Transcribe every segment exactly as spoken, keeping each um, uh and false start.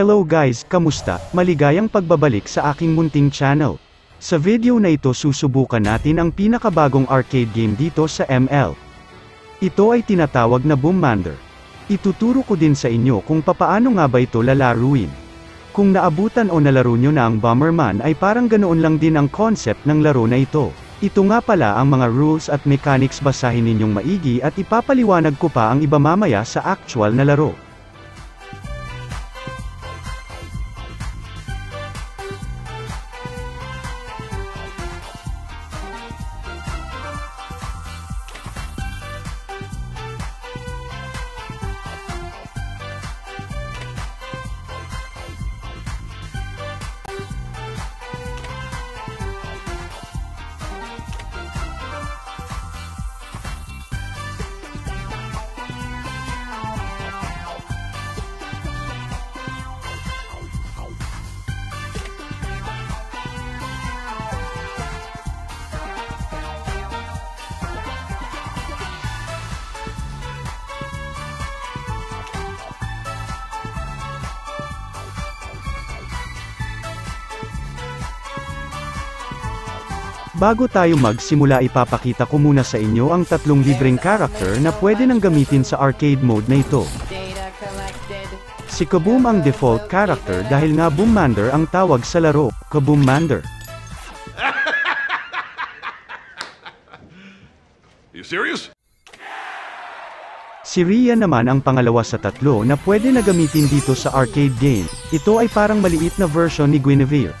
Hello guys, kamusta? Maligayang pagbabalik sa aking munting channel. Sa video na ito susubukan natin ang pinakabagong arcade game dito sa M L. Ito ay tinatawag na Boommander. Ituturo ko din sa inyo kung papaano nga ba ito lalaruin. Kung naabutan o nalaro nyo na ang Bomberman ay parang ganoon lang din ang concept ng laro na ito. Ito nga pala ang mga rules at mechanics, basahin ninyong maigi at ipapaliwanag ko pa ang iba mamaya sa actual na laro. Bago tayo magsimula, ipapakita ko muna sa inyo ang tatlong libreng character na pwede nang gamitin sa arcade mode na ito. Si Kaboom ang default character dahil nga Boommander ang tawag sa laro, Kaboommander. You serious? Si Ria naman ang pangalawa sa tatlo na pwede na gamitin dito sa arcade game. Ito ay parang maliit na version ni Guinevere.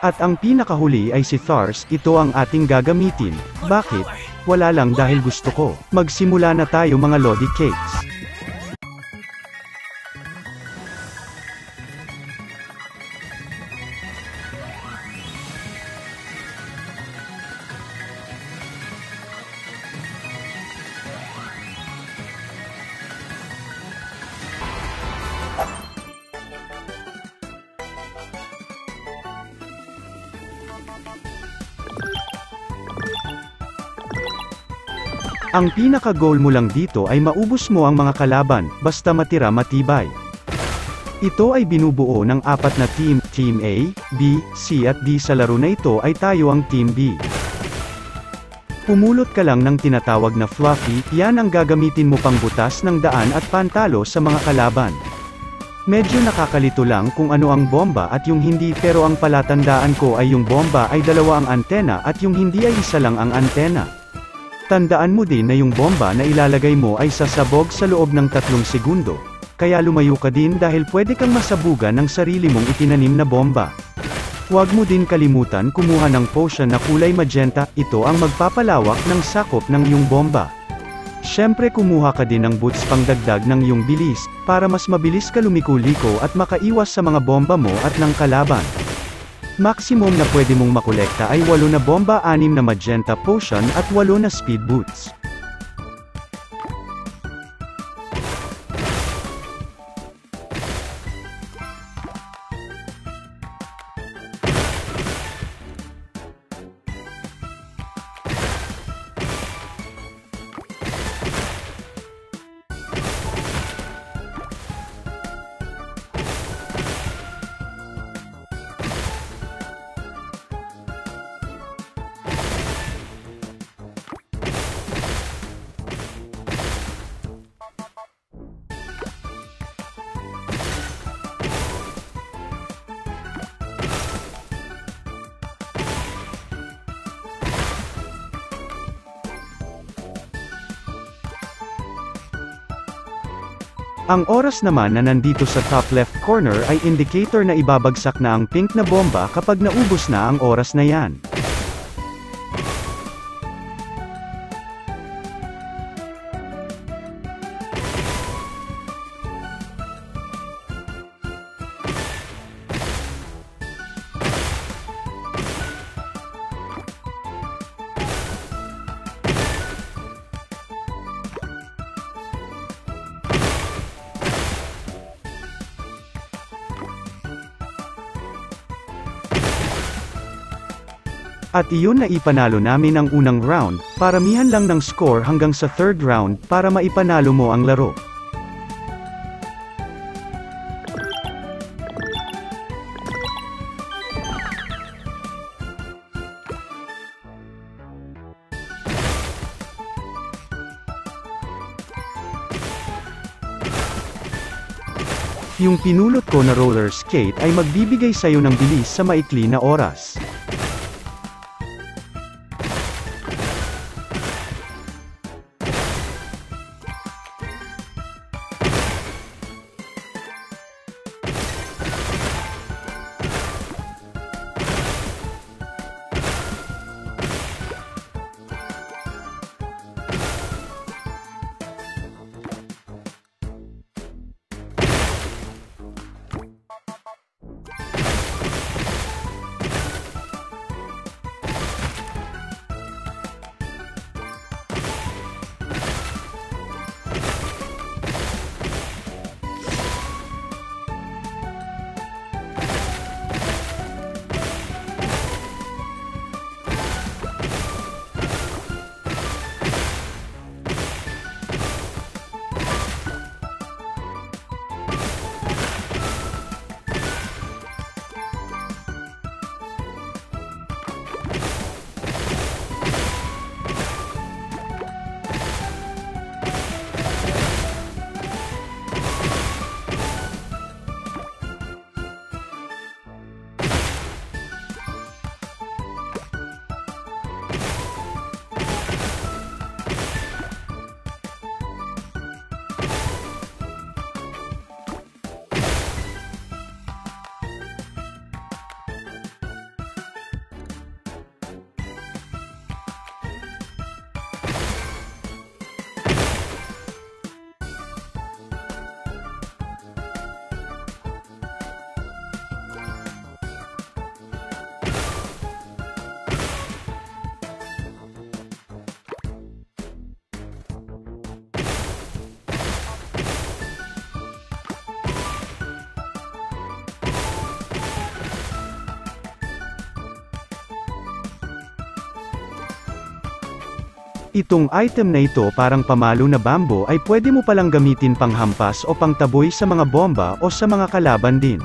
At ang pinakahuli ay si Thars, ito ang ating gagamitin. Bakit? Wala lang, dahil gusto ko. Magsimula na tayo mga Lodi Cakes. Ang pinaka-goal mo lang dito ay maubos mo ang mga kalaban, basta matira matibay. Ito ay binubuo ng apat na team, Team A, B, C at D. Sa laro na ito ay tayo ang Team B. Pumulot ka lang ng tinatawag na fluffy, yan ang gagamitin mo pang butas ng daan at pantalo sa mga kalaban. Medyo nakakalito lang kung ano ang bomba at yung hindi, pero ang palatandaan ko ay yung bomba ay dalawa ang antena at yung hindi ay isa lang ang antena. Tandaan mo din na yung bomba na ilalagay mo ay sasabog sa loob ng tatlong segundo, kaya lumayo ka din dahil pwede kang masabugan ng sarili mong itinanim na bomba. Huwag mo din kalimutan kumuha ng potion na kulay magenta, ito ang magpapalawak ng sakop ng iyong bomba. Siyempre kumuha ka din ng boots pangdagdag ng iyong bilis, para mas mabilis ka lumiko-liko at makaiwas sa mga bomba mo at ng kalaban. Maximum na pwede mong makolekta ay walo na bomba, anim na magenta potion at walo na speed boots. Ang oras naman na nandito sa top left corner ay indicator na ibabagsak na ang pink na bomba kapag naubos na ang oras na yan. At iyon na ipanalo namin ang unang round, paramihan lang ng score hanggang sa third round para maipanalo mo ang laro. Yung pinulot ko na roller skate ay magbibigay sa'yo ng bilis sa maikli na oras. Itong item na ito parang pamalo na bambo ay pwede mo palang gamitin pang hampas o pang taboy sa mga bomba o sa mga kalaban din.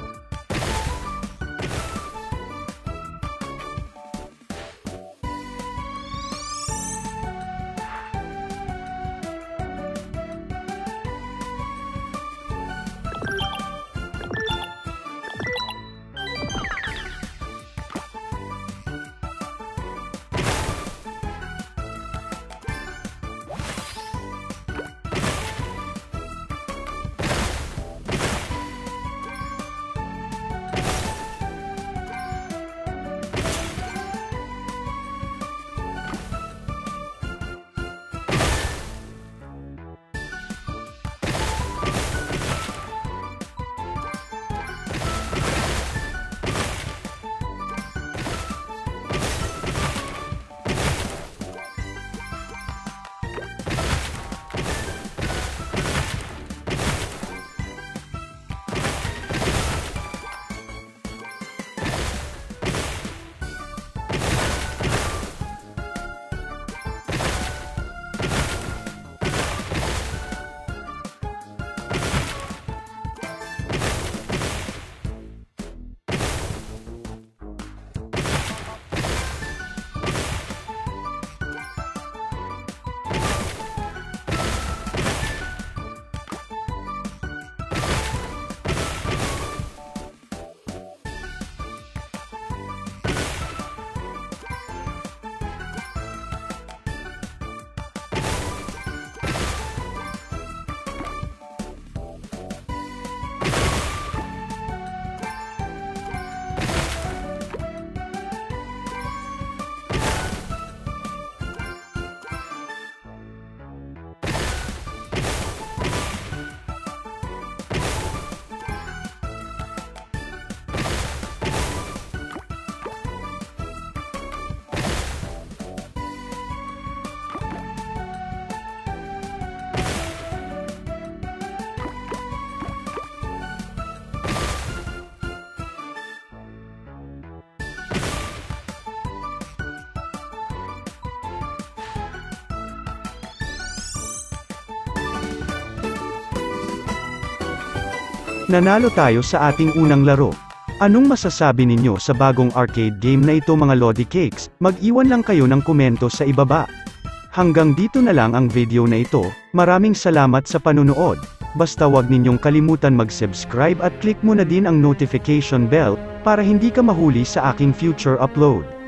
Nanalo tayo sa ating unang laro. Anong masasabi ninyo sa bagong arcade game na ito mga Lodi Cakes? Mag-iwan lang kayo ng komento sa ibaba. Hanggang dito na lang ang video na ito, maraming salamat sa panunood. Basta wag ninyong kalimutan mag-subscribe at click mo na din ang notification bell, para hindi ka mahuli sa aking future upload.